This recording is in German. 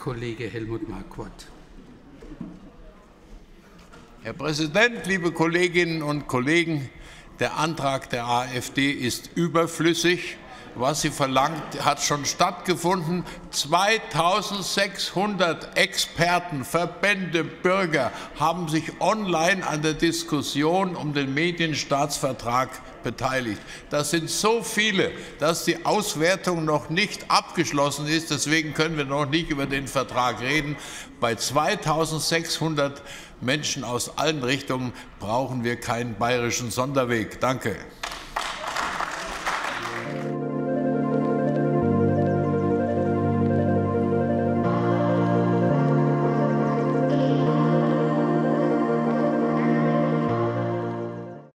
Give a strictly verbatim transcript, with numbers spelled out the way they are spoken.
Kollege Helmut Markwort. Herr Präsident, liebe Kolleginnen und Kollegen! Der Antrag der AfD ist überflüssig. Was sie verlangt, hat schon stattgefunden. zweitausendsechshundert Experten, Verbände, Bürger haben sich online an der Diskussion um den Medienstaatsvertrag beteiligt. Das sind so viele, dass die Auswertung noch nicht abgeschlossen ist. Deswegen können wir noch nicht über den Vertrag reden. Bei zweitausendsechshundert Menschen aus allen Richtungen brauchen wir keinen bayerischen Sonderweg. Danke.